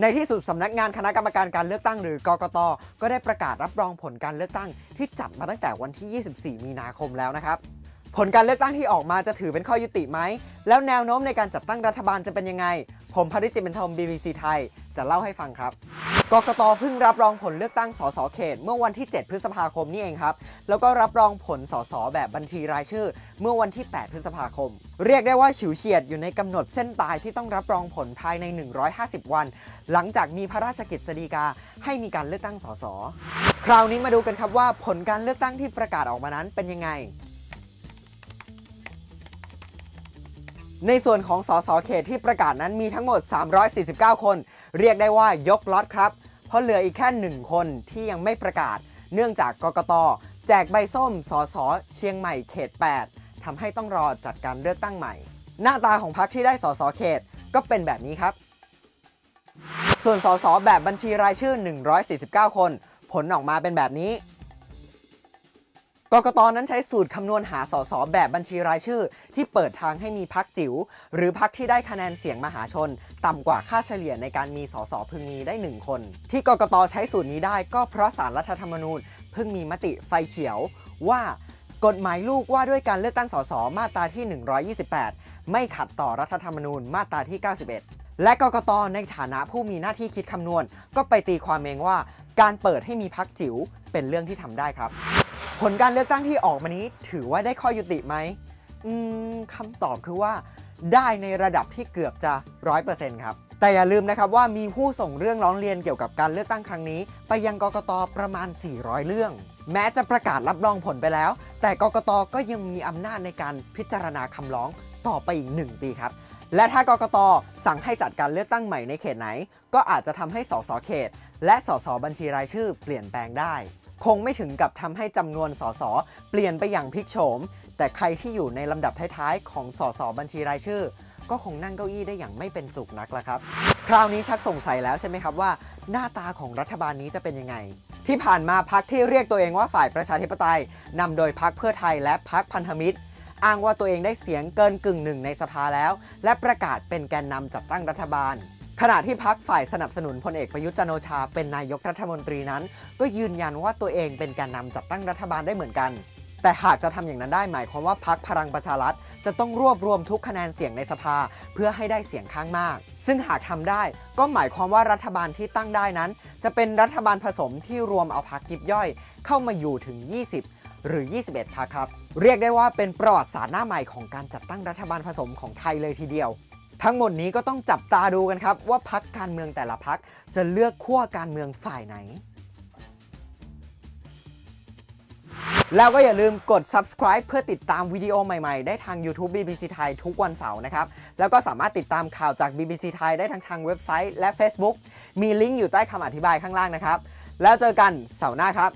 ในที่สุดสำนักงานคณะกรรมการการเลือกตั้งหรือกกต.ก็ได้ประกาศรับรองผลการเลือกตั้งที่จัดมาตั้งแต่วันที่ 24 มีนาคมแล้วนะครับผลการเลือกตั้งที่ออกมาจะถือเป็นข้อยุติไหมแล้วแนวโน้มในการจัดตั้งรัฐบาลจะเป็นยังไงผมภริจิต เป็นธม BBC ไทยจะเล่าให้ฟังครับกกต.เพิ่งรับรองผลเลือกตั้งสสเขตเมื่อวันที่ 7 พฤษภาคมนี่เองครับแล้วก็รับรองผลสสแบบบัญชีรายชื่อเมื่อวันที่ 8 พฤษภาคมเรียกได้ว่าฉิวเฉียดอยู่ในกำหนดเส้นตายที่ต้องรับรองผลภายใน150วันหลังจากมีพระราชกฤษฎีกาให้มีการเลือกตั้งสสคราวนี้มาดูกันครับว่าผลการเลือกตั้งที่ประกาศออกมานั้นเป็นยังไงในส่วนของสสเขตที่ประกาศนั้นมีทั้งหมด349คนเรียกได้ว่ายกล็อตครับเพราะเหลืออีกแค่1คนที่ยังไม่ประกาศเนื่องจากกกต.แจกใบส้มสสเชียงใหม่เขต8ทำให้ต้องรอจัดการเลือกตั้งใหม่หน้าตาของพรรคที่ได้สสเขตก็เป็นแบบนี้ครับส่วนสสแบบบัญชีรายชื่อ149คนผลออกมาเป็นแบบนี้กกต.นั้นใช้สูตรคำนวณหาสสแบบบัญชีรายชื่อที่เปิดทางให้มีพรรคจิ๋วหรือพรรคที่ได้คะแนนเสียงมหาชนต่ำกว่าค่าเฉลี่ยในการมีสสพึงมีได้1คนที่กกต.ใช้สูตรนี้ได้ก็เพราะศาลรัฐธรรมนูญเพิ่งมีมติไฟเขียวว่ากฎหมายลูกว่าด้วยการเลือกตั้งสสมาตราที่128ไม่ขัดต่อรัฐธรรมนูญมาตราที่91และกกต.ในฐานะผู้มีหน้าที่คิดคำนวณก็ไปตีความเองว่าการเปิดให้มีพรรคจิ๋วเป็นเรื่องที่ทำได้ครับผลการเลือกตั้งที่ออกมานี้ถือว่าได้ข้อยุติไหมคำตอบคือว่าได้ในระดับที่เกือบจะ 100% ครับแต่อย่าลืมนะครับว่ามีผู้ส่งเรื่องร้องเรียนเกี่ยวกับการเลือกตั้งครั้งนี้ไปยังกกต.ประมาณ400เรื่องแม้จะประกาศรับรองผลไปแล้วแต่กกต.ก็ยังมีอำนาจในการพิจารณาคำร้องต่อไปอีก1ปีครับและถ้ากกต.สั่งให้จัดการเลือกตั้งใหม่ในเขตไหนก็อาจจะทำให้สสเขตและสสบัญชีรายชื่อเปลี่ยนแปลงได้คงไม่ถึงกับทำให้จำนวนสสเปลี่ยนไปอย่างพลิกโฉมแต่ใครที่อยู่ในลำดับท้ายๆของสสบัญชีรายชื่อก็คงนั่งเก้าอี้ได้อย่างไม่เป็นสุขนักละครับคราวนี้ชักสงสัยแล้วใช่ไหมครับว่าหน้าตาของรัฐบาลนี้จะเป็นยังไงที่ผ่านมาพรรคที่เรียกตัวเองว่าฝ่ายประชาธิปไตยนำโดยพรรคเพื่อไทยและพรรคพันธมิตรอ้างว่าตัวเองได้เสียงเกินกึ่งหนึ่งในสภาแล้วและประกาศเป็นแกนนำจัดตั้งรัฐบาลขณะที่พรรคฝ่ายสนับสนุนพลเอกประยุทธ์จันทร์โอชาเป็นนายกรัฐมนตรีนั้นก็ยืนยันว่าตัวเองเป็นแกนนำจัดตั้งรัฐบาลได้เหมือนกันแต่หากจะทำอย่างนั้นได้หมายความว่าพรรคพลังประชารัฐจะต้องรวบรวมทุกคะแนนเสียงในสภาเพื่อให้ได้เสียงข้างมากซึ่งหากทำได้ก็หมายความว่ารัฐบาลที่ตั้งได้นั้นจะเป็นรัฐบาลผสมที่รวมเอาพรรคยิบย่อยเข้ามาอยู่ถึง20หรือ21พรรคครับเรียกได้ว่าเป็นประวัติศาสตร์หน้าใหม่ของการจัดตั้งรัฐบาลผสมของไทยเลยทีเดียวทั้งหมดนี้ก็ต้องจับตาดูกันครับว่าพรรคการเมืองแต่ละพรรคจะเลือกขั้วการเมืองฝ่ายไหนแล้วก็อย่าลืมกด subscribe เพื่อติดตามวิดีโอใหม่ๆได้ทาง YouTube BBC ไทยทุกวันเสาร์นะครับแล้วก็สามารถติดตามข่าวจาก BBC ไทยได้ทางเว็บไซต์และ Facebook มีลิงก์อยู่ใต้คำอธิบายข้างล่างนะครับแล้วเจอกันเสาร์หน้าครับ